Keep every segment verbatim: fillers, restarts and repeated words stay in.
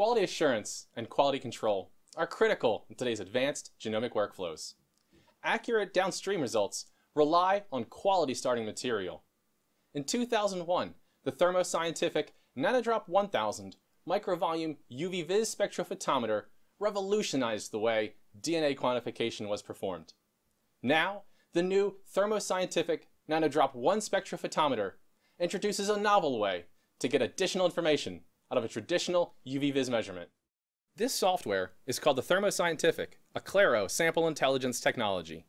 Quality assurance and quality control are critical in today's advanced genomic workflows. Accurate downstream results rely on quality starting material. In two thousand one, the Thermo Scientific Nanodrop one thousand microvolume U V-Vis spectrophotometer revolutionized the way D N A quantification was performed. Now, the new Thermo Scientific Nanodrop one spectrophotometer introduces a novel way to get additional information out of a traditional U V-Vis measurement. This software is called the Thermo Scientific Acclaro Sample Intelligence Technology.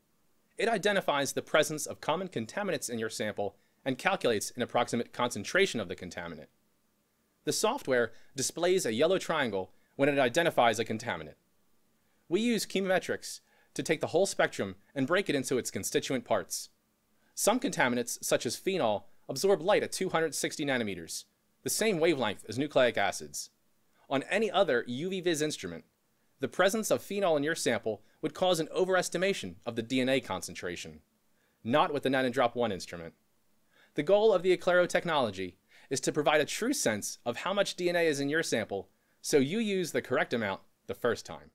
It identifies the presence of common contaminants in your sample and calculates an approximate concentration of the contaminant. The software displays a yellow triangle when it identifies a contaminant. We use chemometrics to take the whole spectrum and break it into its constituent parts. Some contaminants, such as phenol, absorb light at two hundred sixty nanometers, the same wavelength as nucleic acids. On any other U V-Vis instrument, the presence of phenol in your sample would cause an overestimation of the D N A concentration. Not with the Nanodrop one instrument. The goal of the Acclaro technology is to provide a true sense of how much D N A is in your sample, so you use the correct amount the first time.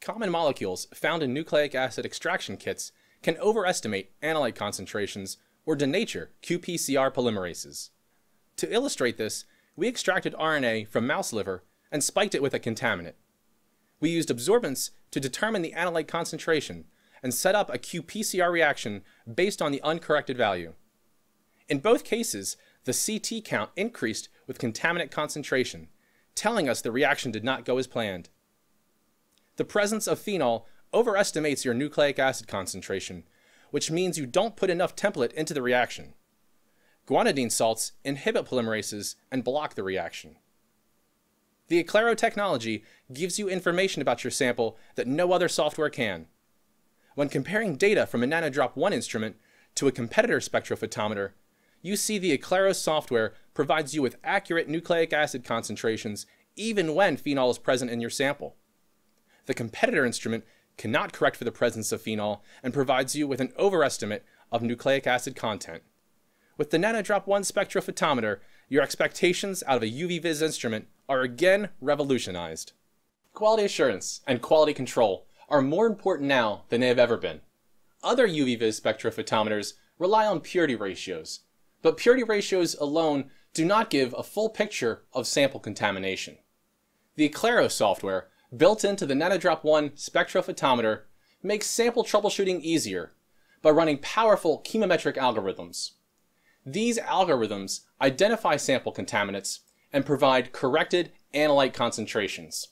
Common molecules found in nucleic acid extraction kits can overestimate analyte concentrations or denature Q P C R polymerases. To illustrate this, we extracted R N A from mouse liver and spiked it with a contaminant. We used absorbance to determine the analyte concentration and set up a Q P C R reaction based on the uncorrected value. In both cases, the C T count increased with contaminant concentration, telling us the reaction did not go as planned. The presence of phenol overestimates your nucleic acid concentration, which means you don't put enough template into the reaction. Guanidine salts inhibit polymerases and block the reaction. The Acclaro technology gives you information about your sample that no other software can. When comparing data from a Nanodrop one instrument to a competitor spectrophotometer, you see the Acclaro software provides you with accurate nucleic acid concentrations even when phenol is present in your sample. The competitor instrument cannot correct for the presence of phenol and provides you with an overestimate of nucleic acid content. With the Nanodrop one spectrophotometer, your expectations out of a U V-Vis instrument are again revolutionized. Quality assurance and quality control are more important now than they have ever been. Other U V-Vis spectrophotometers rely on purity ratios, but purity ratios alone do not give a full picture of sample contamination. The Acclaro software, built into the Nanodrop one spectrophotometer, makes sample troubleshooting easier by running powerful chemometric algorithms. These algorithms identify sample contaminants and provide corrected analyte concentrations.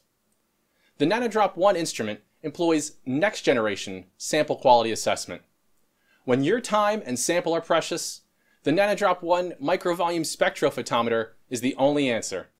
The Nanodrop one instrument employs next-generation sample quality assessment. When your time and sample are precious, the Nanodrop one microvolume spectrophotometer is the only answer.